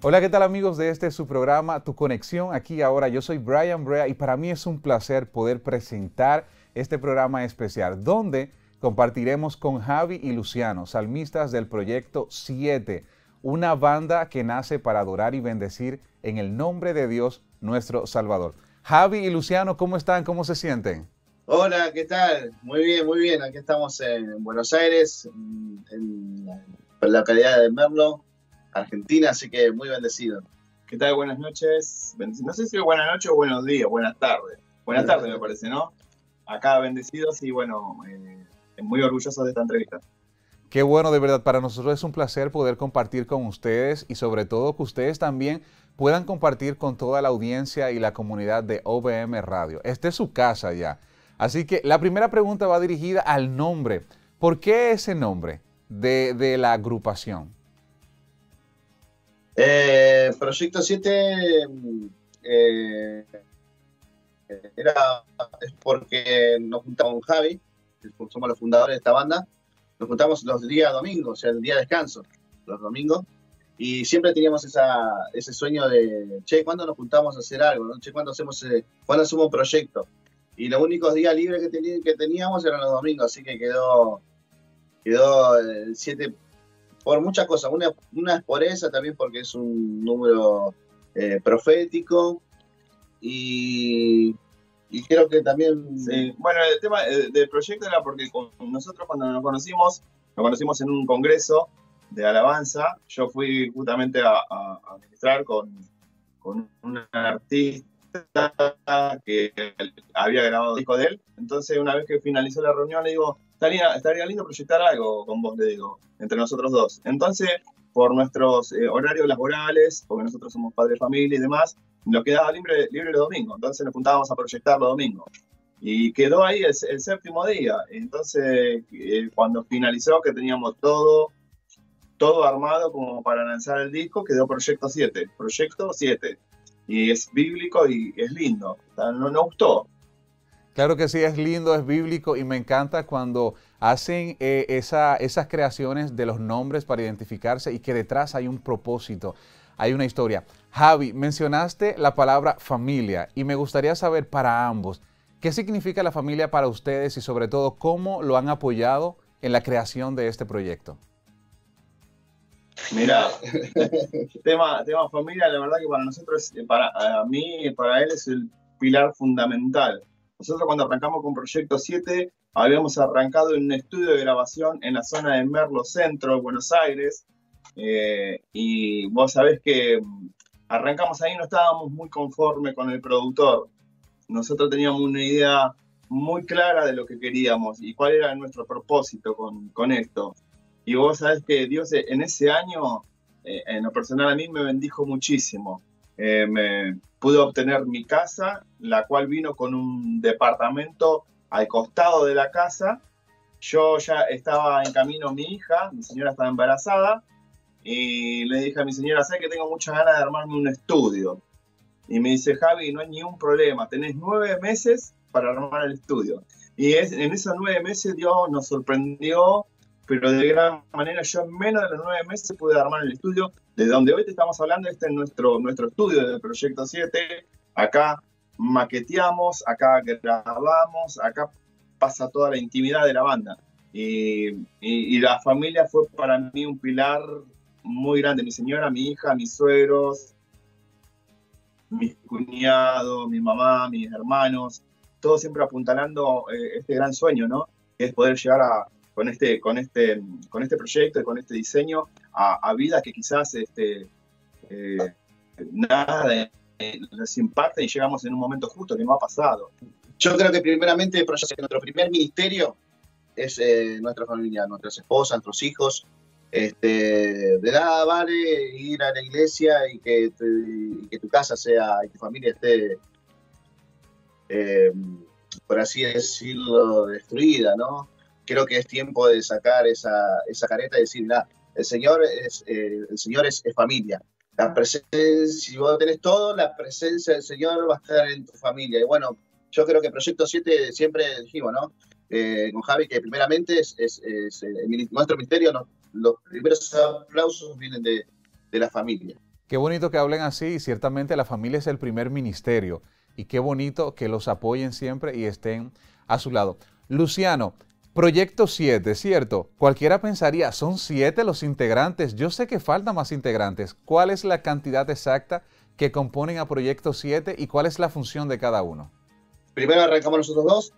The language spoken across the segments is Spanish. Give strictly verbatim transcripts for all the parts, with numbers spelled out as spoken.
Hola, ¿qué tal amigos de este su programa Tu Conexión? Aquí ahora yo soy Bryan Brea y para mí es un placer poder presentar este programa especial donde compartiremos con Javi y Luciano, salmistas del Proyecto siete, una banda que nace para adorar y bendecir en el nombre de Dios, nuestro Salvador. Javi y Luciano, ¿cómo están? ¿Cómo se sienten? Hola, ¿qué tal? Muy bien, muy bien. Aquí estamos en Buenos Aires, en la localidad de Merlo, Argentina, así que muy bendecido. ¿Qué tal? Buenas noches. No sé si es buenas noches o buenos días, buenas tardes. Buenas tardes me parece, ¿no? Acá bendecidos y bueno, eh, muy orgullosos de esta entrevista. Qué bueno, de verdad, para nosotros es un placer poder compartir con ustedes y sobre todo que ustedes también puedan compartir con toda la audiencia y la comunidad de O V M Radio. Esta es su casa ya. Así que la primera pregunta va dirigida al nombre. ¿Por qué ese nombre de, de la agrupación? Eh, Proyecto siete eh, era, es porque nos juntamos con Javi, que somos los fundadores de esta banda, nos juntamos los días domingos, o sea, el día de descanso, los domingos, y siempre teníamos esa, ese sueño de, che, ¿cuándo nos juntamos a hacer algo? ¿No? Che, ¿cuándo hacemos, eh, ¿cuándo hacemos un proyecto? Y los únicos días libres que, teni- que teníamos eran los domingos, así que quedó, quedó el siete. Por muchas cosas, una, una es por esa, también porque es un número eh, profético y, y creo que también... Sí. Bueno, el tema del proyecto era porque con nosotros cuando nos conocimos, nos conocimos en un congreso de alabanza, yo fui justamente a, a, a ministrar con, con un artista que había grabado el disco de él, entonces una vez que finalizó la reunión le digo... Estaría, estaría lindo proyectar algo con vos, le digo, entre nosotros dos. Entonces, por nuestros eh, horarios laborales, porque nosotros somos padres de familia y demás, nos quedaba libre, libre los domingos. Entonces nos juntábamos a proyectar los domingos. Y quedó ahí el, el séptimo día. Entonces, eh, cuando finalizó, que teníamos todo, todo armado como para lanzar el disco, quedó Proyecto siete. Proyecto siete. Y es bíblico y es lindo. No nos gustó. Claro que sí, es lindo, es bíblico y me encanta cuando hacen eh, esa, esas creaciones de los nombres para identificarse y que detrás hay un propósito, hay una historia. Javi, mencionaste la palabra familia y me gustaría saber para ambos, ¿qué significa la familia para ustedes y sobre todo cómo lo han apoyado en la creación de este proyecto? Mira, tema, tema familia, la verdad que para nosotros, para a mí, para él es el pilar fundamental. Nosotros cuando arrancamos con Proyecto siete, habíamos arrancado en un estudio de grabación en la zona de Merlo Centro, Buenos Aires, eh, y vos sabés que arrancamos ahí, no estábamos muy conformes con el productor. Nosotros teníamos una idea muy clara de lo que queríamos y cuál era nuestro propósito con, con esto. Y vos sabés que Dios en ese año, eh, en lo personal a mí me bendijo muchísimo. Eh, me pude obtener mi casa, la cual vino con un departamento al costado de la casa. Yo ya estaba en camino mi hija, mi señora estaba embarazada, y le dije a mi señora, sé que tengo muchas ganas de armarme un estudio. Y me dice, Javi, no hay ningún problema, tenés nueve meses para armar el estudio. Y es, en esos nueve meses Dios nos sorprendió, pero de gran manera yo en menos de los nueve meses pude armar el estudio. De donde hoy te estamos hablando, este es nuestro, nuestro estudio del Proyecto siete. Acá maqueteamos, acá grabamos, acá pasa toda la intimidad de la banda. Y, y, y la familia fue para mí un pilar muy grande. Mi señora, mi hija, mis suegros, mis cuñados, mi mamá, mis hermanos. Todos siempre apuntalando eh, este gran sueño, ¿no? Que es poder llegar a... Con este, con, este, con este proyecto y con este diseño a, a vidas que quizás este, eh, nada les impacta y llegamos en un momento justo que no ha pasado. Yo creo que primeramente nuestro primer ministerio es eh, nuestra familia, nuestras esposas, nuestros hijos. Este, de nada vale ir a la iglesia y que, te, y que tu casa sea y tu familia esté, eh, por así decirlo, destruida, ¿no? Creo que es tiempo de sacar esa, esa careta y decir, nah, el Señor, es, eh, el Señor es, es familia. La presencia, si vos tenés todo, la presencia del Señor va a estar en tu familia. Y bueno, yo creo que Proyecto siete siempre dijimos, ¿no? Eh, con Javi, que primeramente es, es, es el, nuestro ministerio, no, los primeros aplausos vienen de, de la familia. Qué bonito que hablen así. Ciertamente la familia es el primer ministerio y qué bonito que los apoyen siempre y estén a su lado. Luciano, Proyecto siete, ¿cierto? Cualquiera pensaría, son siete los integrantes. Yo sé que faltan más integrantes. ¿Cuál es la cantidad exacta que componen a Proyecto siete y cuál es la función de cada uno? Primero arrancamos nosotros dos,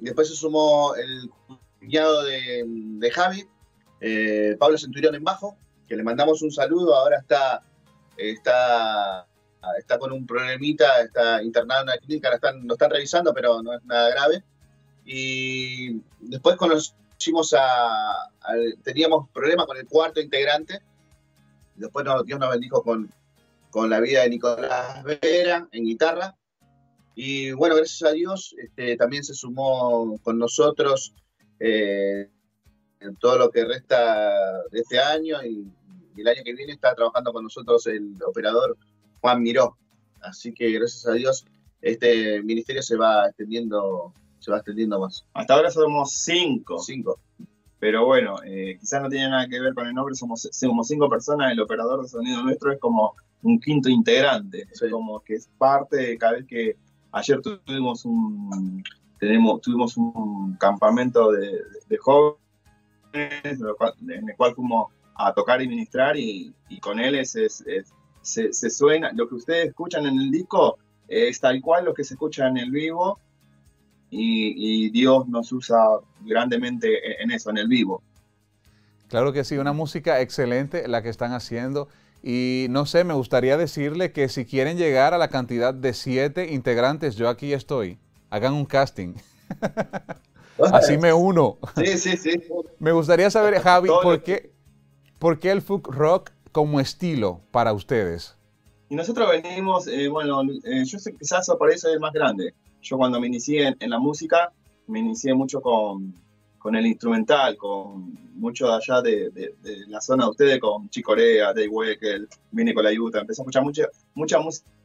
después se sumó el cuñado de, de Javi, eh, Pablo Centurión en bajo, que le mandamos un saludo. Ahora está, está, está con un problemita, está internado en una clínica, lo están, lo están revisando, pero no es nada grave. Y después conocimos a, a... teníamos problemas con el cuarto integrante. Después nos, Dios nos bendijo con, con la vida de Nicolás Vera en guitarra. Y bueno, gracias a Dios este, también se sumó con nosotros eh, en todo lo que resta de este año. Y, y el año que viene está trabajando con nosotros el operador Juan Miró. Así que gracias a Dios este ministerio se va extendiendo... se va extendiendo más. Hasta ahora somos cinco. Cinco. Pero bueno, eh, quizás no tiene nada que ver con el nombre, somos, somos cinco personas, el operador de sonido nuestro es como un quinto integrante, sí. Como que es parte de cada vez que... Ayer tuvimos un, tenemos, tuvimos un campamento de, de, de jóvenes, en el cual fuimos a tocar y ministrar, y, y con él es, es, es, se, se suena, lo que ustedes escuchan en el disco es tal cual lo que se escucha en el vivo. Y, y Dios nos usa grandemente en eso, en el vivo. Claro que sí, una música excelente la que están haciendo. Y no sé, me gustaría decirle que si quieren llegar a la cantidad de siete integrantes, yo aquí estoy. Hagan un casting. Así me uno. Sí, sí, sí. Me gustaría saber, Javi, ¿por qué, ¿por qué el folk rock como estilo para ustedes? Y nosotros venimos, eh, bueno, eh, yo sé, quizás por eso es más grande. Yo cuando me inicié en, en la música, me inicié mucho con, con el instrumental, con mucho de allá de, de, de la zona de ustedes, con Chicorea, Dave Wekel, Minnie Colaiuta. Empecé a escuchar mucha, mucha música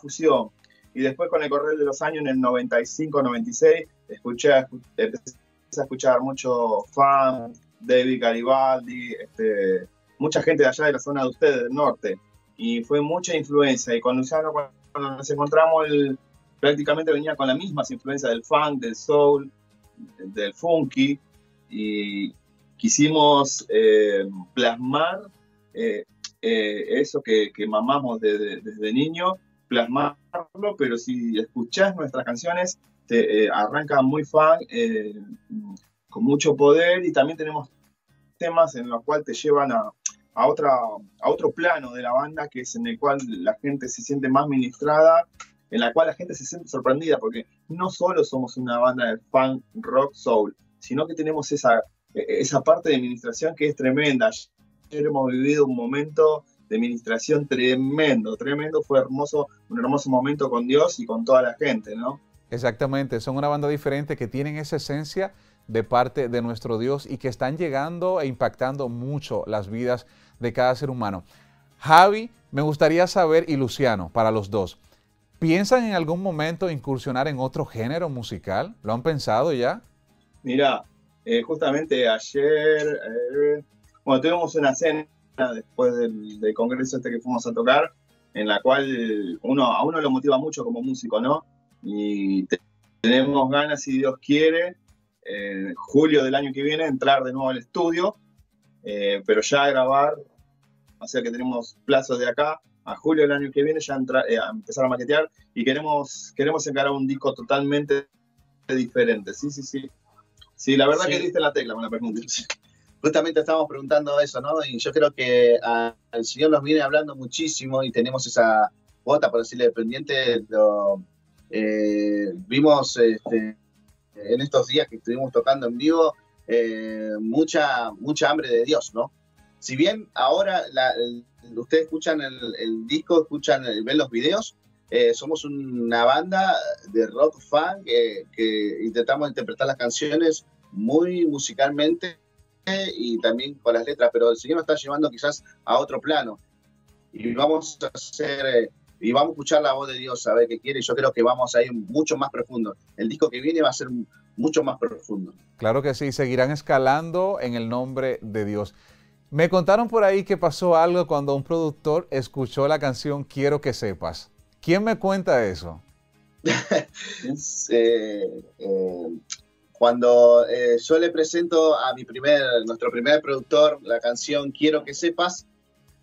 fusión. Y después con el correr de los años, en el noventa y cinco, noventa y seis, escuché, empecé a escuchar mucho funk, David Garibaldi, este, mucha gente de allá de la zona de ustedes, del norte. Y fue mucha influencia. Y con Luciano, cuando nos encontramos, el... prácticamente venía con las mismas influencias del funk, del soul, del funky, y quisimos eh, plasmar eh, eh, eso que, que mamamos desde, desde niño, plasmarlo, pero si escuchás nuestras canciones, te eh, arrancan muy funk, eh, con mucho poder, y también tenemos temas en los cuales te llevan a, a, otra, a otro plano de la banda, que es en el cual la gente se siente más ministrada, en la cual la gente se siente sorprendida, porque no solo somos una banda de funk, rock, soul, sino que tenemos esa, esa parte de administración que es tremenda. Ayer hemos vivido un momento de administración tremendo, tremendo, fue hermoso, un hermoso momento con Dios y con toda la gente, ¿no? Exactamente, son una banda diferente que tienen esa esencia de parte de nuestro Dios y que están llegando e impactando mucho las vidas de cada ser humano. Javi, me gustaría saber, y Luciano, para los dos, ¿piensan en algún momento incursionar en otro género musical? ¿Lo han pensado ya? Mirá, eh, justamente ayer, eh, bueno, tuvimos una cena después del, del congreso este que fuimos a tocar, en la cual uno, a uno lo motiva mucho como músico, ¿no? Y te, tenemos ganas, si Dios quiere, en eh, julio del año que viene, entrar de nuevo al estudio, eh, pero ya a grabar, o sea que tenemos plazos de acá a julio del año que viene ya entra, eh, a empezar a maquetear, y queremos, queremos encarar un disco totalmente diferente. Sí, sí, sí. Sí, la verdad sí. Que diste la tecla con la pregunta. Justamente estábamos preguntando eso, ¿no? Y yo creo que a, al Señor nos viene hablando muchísimo y tenemos esa cuota, por decirle, pendiente. Lo, eh, vimos este, en estos días que estuvimos tocando en vivo eh, mucha, mucha hambre de Dios, ¿no? Si bien ahora la, el, ustedes escuchan el, el disco, escuchan, ven los videos, eh, somos una banda de rock funk eh, que intentamos interpretar las canciones muy musicalmente y también con las letras, pero el Señor nos está llevando quizás a otro plano. Y vamos a hacer, eh, y vamos a escuchar la voz de Dios, a ver qué quiere. Yo creo que vamos a ir mucho más profundo. El disco que viene va a ser mucho más profundo. Claro que sí, seguirán escalando en el nombre de Dios. Me contaron por ahí que pasó algo cuando un productor escuchó la canción Quiero que sepas. ¿Quién me cuenta eso? eh, eh, cuando eh, yo le presento a mi primer, nuestro primer productor la canción Quiero que sepas,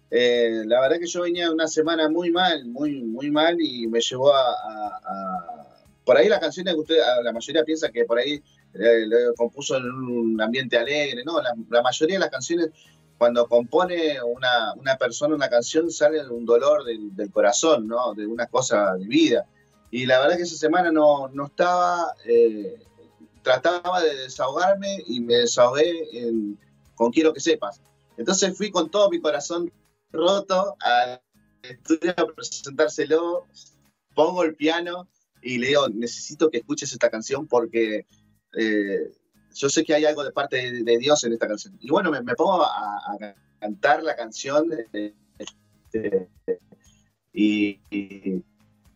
eh, la verdad que yo venía una semana muy mal, muy, muy mal, y me llevó a... a, a... Por ahí la canción que usted, la mayoría piensa que por ahí eh, lo compuso en un ambiente alegre, ¿no? La, la mayoría de las canciones, cuando compone una, una persona una canción, sale de un dolor del, del corazón, ¿no? De una cosa de vida. Y la verdad que esa semana no, no estaba, eh, trataba de desahogarme y me desahogué en, con Quiero que sepas. Entonces fui con todo mi corazón roto al estudio a presentárselo, pongo el piano y le digo, necesito que escuches esta canción porque... Eh, yo sé que hay algo de parte de, de Dios en esta canción. Y bueno, me, me pongo a, a cantar la canción de, de, de, y, y,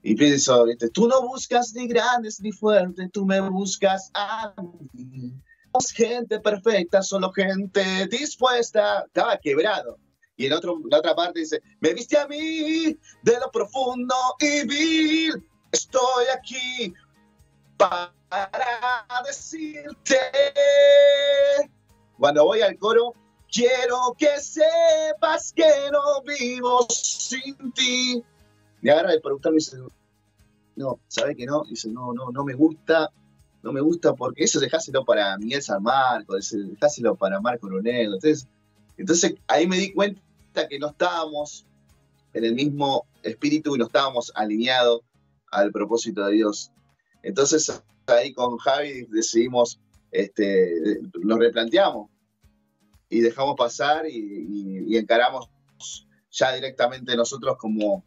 y pienso, ¿viste? Tú no buscas ni grandes ni fuertes, tú me buscas a mí. Somos gente perfecta, solo gente dispuesta. Estaba quebrado. Y en otro, la otra parte dice, me viste a mí de lo profundo y vil. Estoy aquí para... para decirte, cuando voy al coro, quiero que sepas que no vivo sin ti. Me agarra el productor y me dice, no, ¿sabe que no? Dice, no, no, no me gusta, no me gusta porque eso dejáselo para Miguel San Marco, dejáselo para Marco Ronel. Entonces, entonces ahí me di cuenta que no estábamos en el mismo espíritu y no estábamos alineados al propósito de Dios. Entonces ahí con Javi decidimos, este, nos replanteamos y dejamos pasar y, y, y encaramos ya directamente nosotros como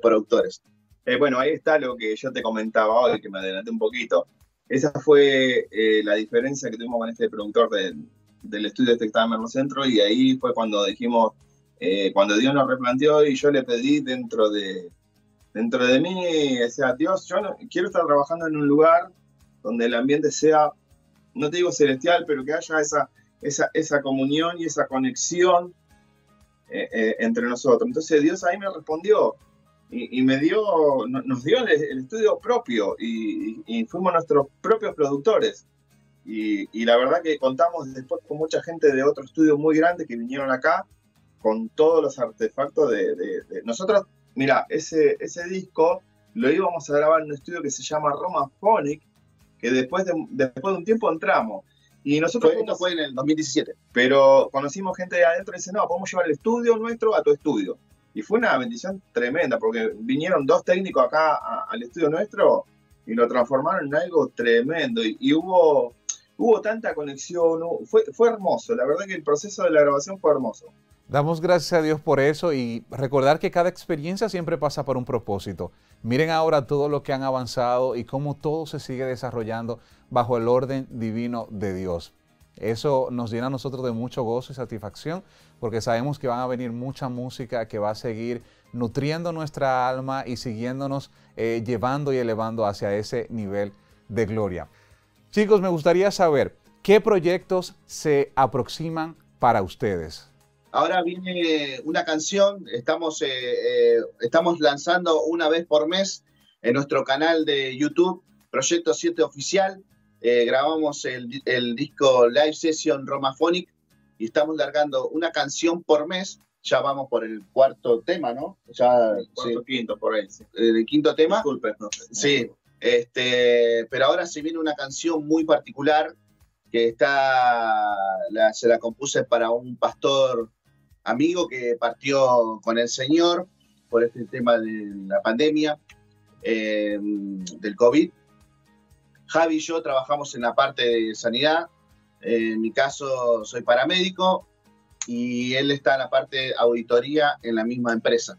productores. Eh, bueno, ahí está lo que yo te comentaba hoy, que me adelanté un poquito. Esa fue eh, la diferencia que tuvimos con este productor de, del estudio este que estaba en Merlo Centro, y ahí fue cuando dijimos, eh, cuando Dios nos replanteó y yo le pedí dentro de, dentro de mí, o sea, Dios, yo no, quiero estar trabajando en un lugar donde el ambiente sea, no te digo celestial, pero que haya esa, esa, esa comunión y esa conexión eh, eh, entre nosotros. Entonces Dios ahí me respondió y, y me dio, no, nos dio el, el estudio propio y, y, y fuimos nuestros propios productores. Y, y la verdad que contamos después con mucha gente de otro estudio muy grande que vinieron acá con todos los artefactos de... de, de. Nosotros, mira, ese, ese disco lo íbamos a grabar en un estudio que se llama Roma Phonic, que después de, después de un tiempo entramos. Y nosotros... Esto fue en el dos mil diecisiete. Pero conocimos gente de adentro y dice, no, podemos llevar el estudio nuestro a tu estudio. Y fue una bendición tremenda, porque vinieron dos técnicos acá a, al estudio nuestro y lo transformaron en algo tremendo. Y, y hubo, hubo tanta conexión, hubo, fue, fue hermoso. La verdad que el proceso de la grabación fue hermoso. Damos gracias a Dios por eso y recordar que cada experiencia siempre pasa por un propósito. Miren ahora todo lo que han avanzado y cómo todo se sigue desarrollando bajo el orden divino de Dios. Eso nos llena a nosotros de mucho gozo y satisfacción, porque sabemos que van a venir mucha música que va a seguir nutriendo nuestra alma y siguiéndonos eh, llevando y elevando hacia ese nivel de gloria. Chicos, me gustaría saber qué proyectos se aproximan para ustedes. Ahora viene una canción, estamos, eh, eh, estamos lanzando una vez por mes en nuestro canal de YouTube, Proyecto siete Oficial. Eh, grabamos el, el disco Live Session Roma Phonic y estamos largando una canción por mes. Ya vamos por el cuarto tema, ¿no? Ya, el cuarto, sí. Quinto, por ahí. Sí. El quinto tema. Disculpen. No, sí, este, pero ahora se viene una canción muy particular que está, la, se la compuse para un pastor amigo que partió con el Señor por este tema de la pandemia, eh, del COVID. Javi y yo trabajamos en la parte de sanidad. Eh, en mi caso, soy paramédico y él está en la parte de auditoría en la misma empresa.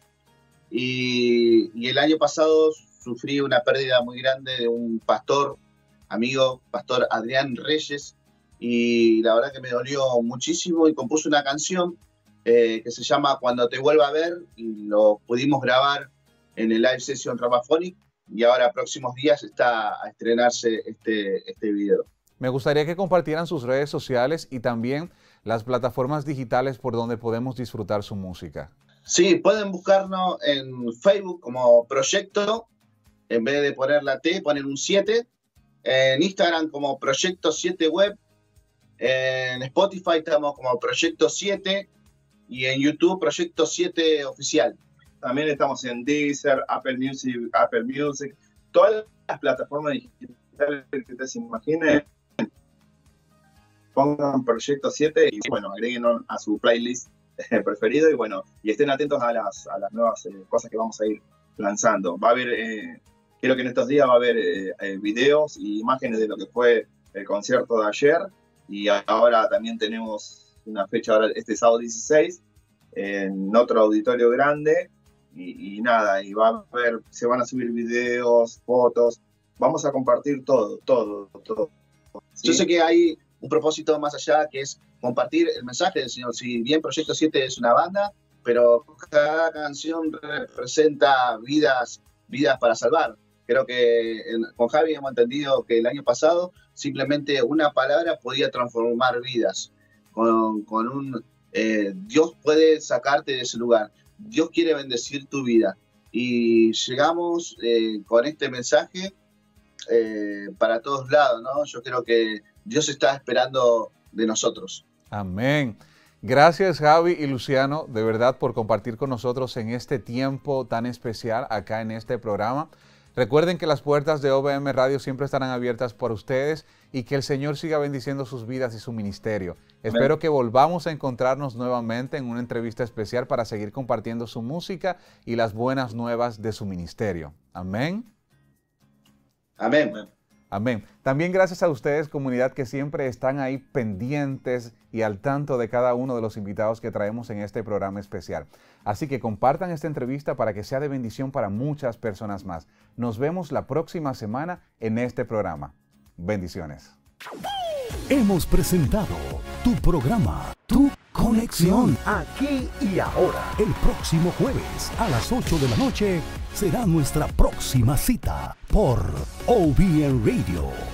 Y, y el año pasado sufrí una pérdida muy grande de un pastor amigo, pastor Adrián Reyes, y la verdad que me dolió muchísimo y compuse una canción Eh, que se llama Cuando te vuelva a ver, y lo pudimos grabar en el Live Session Roma Phonic, y ahora próximos días está a estrenarse este, este video. Me gustaría que compartieran sus redes sociales y también las plataformas digitales por donde podemos disfrutar su música. Sí, pueden buscarnos en Facebook como Proyecto, en vez de poner la T, ponen un siete, en Instagram como Proyecto siete Web, en Spotify estamos como Proyecto siete y en YouTube Proyecto siete Oficial. También estamos en Deezer, Apple Music, Apple Music, todas las plataformas digitales que ustedes imaginen. Pongan Proyecto siete y bueno, agreguen a su playlist preferido y bueno, y estén atentos a las, a las nuevas eh, cosas que vamos a ir lanzando. Va a haber, eh, creo que en estos días va a haber eh, eh, videos y imágenes de lo que fue el concierto de ayer y ahora también tenemos una fecha ahora este sábado dieciséis en otro auditorio grande y, y nada, y va a haber, se van a subir videos, fotos, vamos a compartir todo, todo, todo. ¿Sí? Yo sé que hay un propósito más allá que es compartir el mensaje del Señor. Si bien Proyecto siete es una banda, pero cada canción representa vidas, vidas para salvar. Creo que en, con Javi hemos entendido que el año pasado simplemente una palabra podía transformar vidas. Con, con un eh, Dios puede sacarte de ese lugar. Dios quiere bendecir tu vida. Y llegamos eh, con este mensaje eh, para todos lados, ¿no? Yo creo que Dios está esperando de nosotros. Amén. Gracias, Javi y Luciano, de verdad, por compartir con nosotros en este tiempo tan especial acá en este programa. Recuerden que las puertas de O V M Radio siempre estarán abiertas por ustedes y que el Señor siga bendiciendo sus vidas y su ministerio. Amén. Espero que volvamos a encontrarnos nuevamente en una entrevista especial para seguir compartiendo su música y las buenas nuevas de su ministerio. Amén. Amén. Amén. Amén. También gracias a ustedes, comunidad, que siempre están ahí pendientes y al tanto de cada uno de los invitados que traemos en este programa especial. Así que compartan esta entrevista para que sea de bendición para muchas personas más. Nos vemos la próxima semana en este programa. Bendiciones. Hemos presentado tu programa, Tu Conexión, aquí y ahora. El próximo jueves a las ocho de la noche será nuestra próxima cita por O V M Radio.